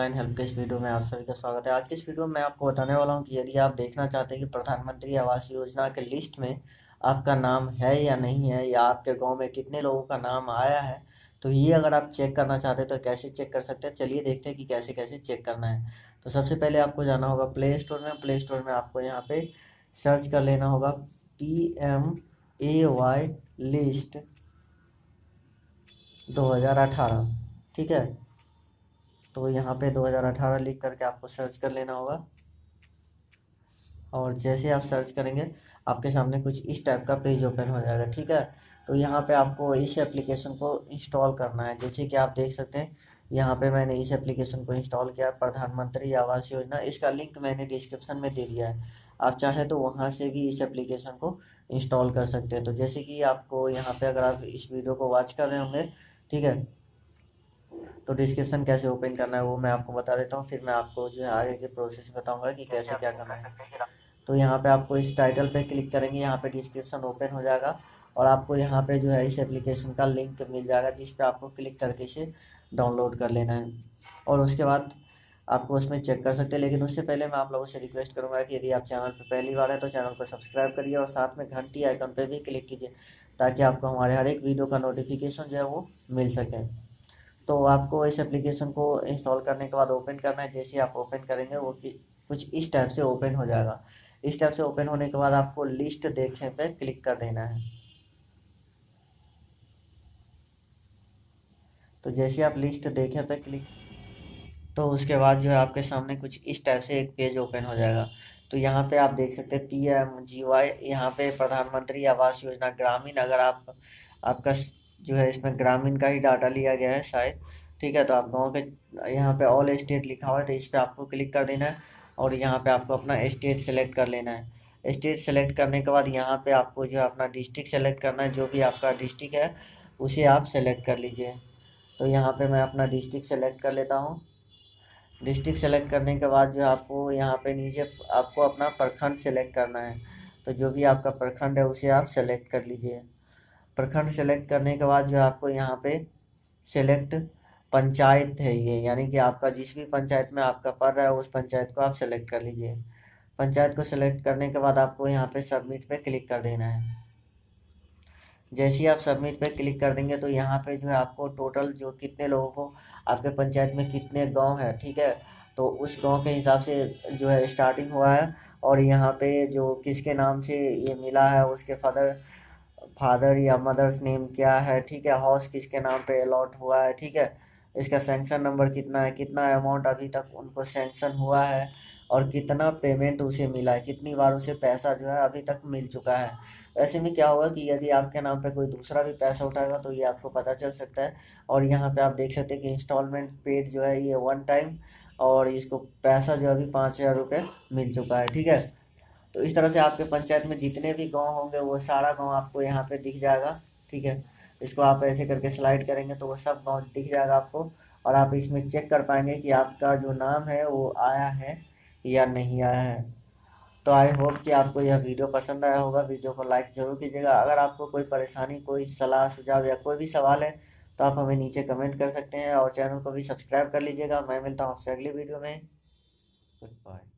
Online help के इस video में आप सभी का स्वागत है। आज के इस वीडियो में मैं आपको बताने वाला हूं कि यदि आप देखना चाहते हैं कि प्रधानमंत्री आवास योजना के लिस्ट में आपका नाम है या नहीं है, या आपके गांव में कितने लोगों का नाम आया है, तो ये अगर आप चेक करना चाहते हैं तो कैसे चेक कर सकते हैं। चलिए देखते हैं कि कैसे कैसे चेक करना है। तो सबसे पहले आपको जाना होगा प्ले स्टोर में। आपको यहाँ पर सर्च कर लेना होगा PMAY लिस्ट 2018, ठीक है। तो यहाँ पे 2018 लिख करके आपको सर्च कर लेना होगा, और जैसे आप सर्च करेंगे आपके सामने कुछ इस टाइप का पेज ओपन हो जाएगा, ठीक है। तो यहाँ पे आपको इस एप्लीकेशन को इंस्टॉल करना है। जैसे कि आप देख सकते हैं यहाँ पे मैंने इस एप्लीकेशन को इंस्टॉल किया, प्रधानमंत्री आवास योजना। इसका लिंक मैंने डिस्क्रिप्शन में दे दिया है, आप चाहे तो वहाँ से भी इस एप्लीकेशन को इंस्टॉल कर सकते हैं। तो जैसे कि आपको यहाँ पे, अगर आप इस वीडियो को वॉच कर रहे होंगे, ठीक है, तो डिस्क्रिप्शन कैसे ओपन करना है वो मैं आपको बता देता हूँ, फिर मैं आपको जो है आगे के प्रोसेस बताऊँगा कि कैसे क्या करना है। तो यहाँ पे आपको इस टाइटल पे क्लिक करेंगे, यहाँ पे डिस्क्रिप्शन ओपन हो जाएगा और आपको यहाँ पे जो है इस एप्लीकेशन का लिंक मिल जाएगा, जिस पे आपको क्लिक करके इसे डाउनलोड कर लेना है और उसके बाद आपको उसमें चेक कर सकते हैं। लेकिन उससे पहले मैं आप लोगों से रिक्वेस्ट करूंगा कि यदि आप चैनल पर पहली बार है तो चैनल को सब्सक्राइब करिए और साथ में घंटी आइकन पर भी क्लिक कीजिए, ताकि आपको हमारे हर एक वीडियो का नोटिफिकेशन जो है वो मिल सके। तो आपको इस एप्लीकेशन को इंस्टॉल करने के बाद ओपन करना है। जैसे आप ओपन करेंगे वो कुछ इस टाइप से ओपन हो जाएगा। इस टाइप से ओपन होने के बाद आपको लिस्ट देखने पे क्लिक कर देना है। तो जैसे आप लिस्ट देखे पे क्लिक, तो उसके बाद जो है आपके सामने कुछ इस टाइप से एक पेज ओपन हो जाएगा। तो यहाँ पे आप देख सकते हैं PMGY, यहाँ पे प्रधानमंत्री आवास योजना ग्रामीण। अगर आपका जो है इसमें ग्रामीण का ही डाटा लिया गया है शायद, ठीक है। तो आप गाँव के यहाँ पे ऑल स्टेट लिखा हुआ है, तो इस पर आपको क्लिक कर देना है और यहाँ पे आपको अपना स्टेट सेलेक्ट कर लेना है। स्टेट सेलेक्ट करने के बाद यहाँ पे आपको जो है अपना डिस्ट्रिक्ट सेलेक्ट करना है। जो भी आपका डिस्ट्रिक्ट है उसे आप सेलेक्ट कर लीजिए। तो यहाँ पे मैं अपना डिस्ट्रिक्ट सेलेक्ट कर लेता हूँ। डिस्ट्रिक्ट सेलेक्ट करने के बाद जो आपको यहाँ पे नीचे आपको अपना प्रखंड सेलेक्ट करना है। तो जो भी आपका प्रखंड है उसे आप सेलेक्ट कर लीजिए। प्रखंड सेलेक्ट करने के बाद जो आपको यहाँ पर सेलेक्ट पंचायत है ये, यानी कि आपका जिस भी पंचायत में आपका पड़ रहा है उस पंचायत को आप सेलेक्ट कर लीजिए। पंचायत को सेलेक्ट करने के बाद आपको यहाँ पे सबमिट पे क्लिक कर देना है। जैसे ही आप सबमिट पे क्लिक कर देंगे तो यहाँ पे जो है आपको टोटल जो कितने लोगों को आपके पंचायत में कितने गांव है, ठीक है, तो उस गाँव के हिसाब से जो है स्टार्टिंग हुआ है और यहाँ पर जो किसके नाम से ये मिला है उसके फादर या मदर्स नेम क्या है, ठीक है, हाउस किसके नाम पर अलॉट हुआ है, ठीक है, इसका सैंक्शन नंबर कितना अमाउंट अभी तक उनको सैंक्शन हुआ है और कितना पेमेंट उसे मिला है, कितनी बार उसे पैसा जो है अभी तक मिल चुका है। ऐसे में क्या होगा कि यदि आपके नाम पे कोई दूसरा भी पैसा उठाएगा तो ये आपको पता चल सकता है। और यहाँ पे आप देख सकते हैं कि इंस्टॉलमेंट पेड जो है ये 1 टाइम और इसको पैसा जो अभी 5000 रुपये मिल चुका है, ठीक है। तो इस तरह से आपके पंचायत में जितने भी गाँव होंगे वो सारा गाँव आपको यहाँ पर दिख जाएगा, ठीक है। इसको आप ऐसे करके स्लाइड करेंगे तो वो सब गाँव दिख जाएगा आपको, और आप इसमें चेक कर पाएंगे कि आपका जो नाम है वो आया है या नहीं आया है। तो आई होप कि आपको यह वीडियो पसंद आया होगा। वीडियो को लाइक जरूर कीजिएगा। अगर आपको कोई परेशानी, कोई सलाह सुझाव या कोई भी सवाल है तो आप हमें नीचे कमेंट कर सकते हैं और चैनल को भी सब्सक्राइब कर लीजिएगा। मैं मिलता हूँ आपसे अगली वीडियो में। Good bye.